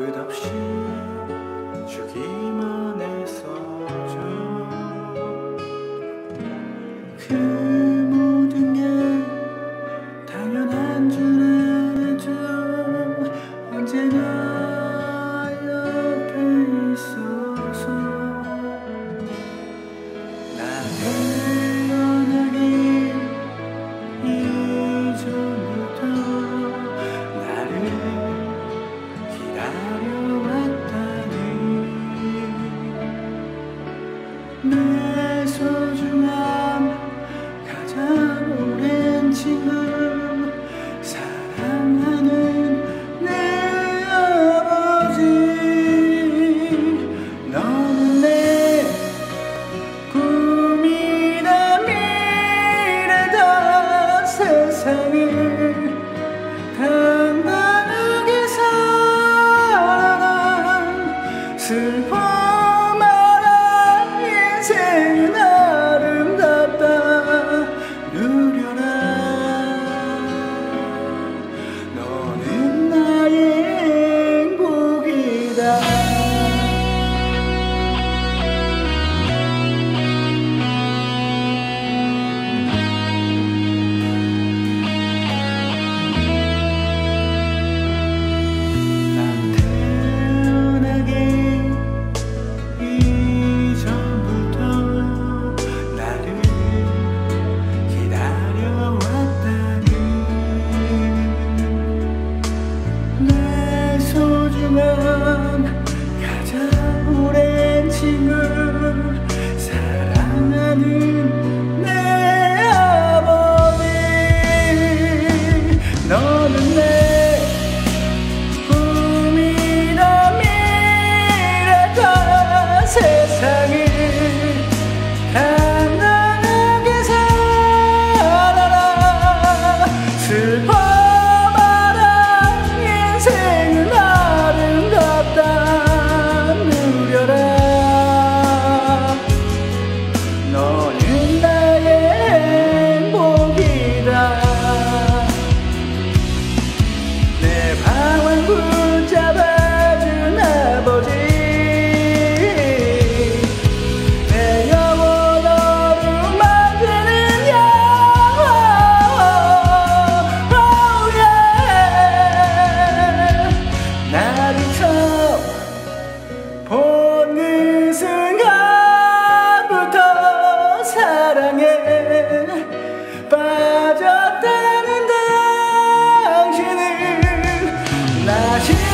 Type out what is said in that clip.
끝없이 주기만 했었죠. 그 모든 게 당연한 줄 알아도 언제나 옆에 있어서 나 태어나기 이전부터 나를 내 소중함 가장 오랜 친구 사랑하는 내 아버지 너는 내 꿈이나 미래다 세상을 당당하게 사랑한 슬퍼 가장 오랜 친구 사랑하는 내 아버지 너는 내 꿈이나 미래다 세상을 당당하게 살아라 슬퍼 빠졌다는 당신은 나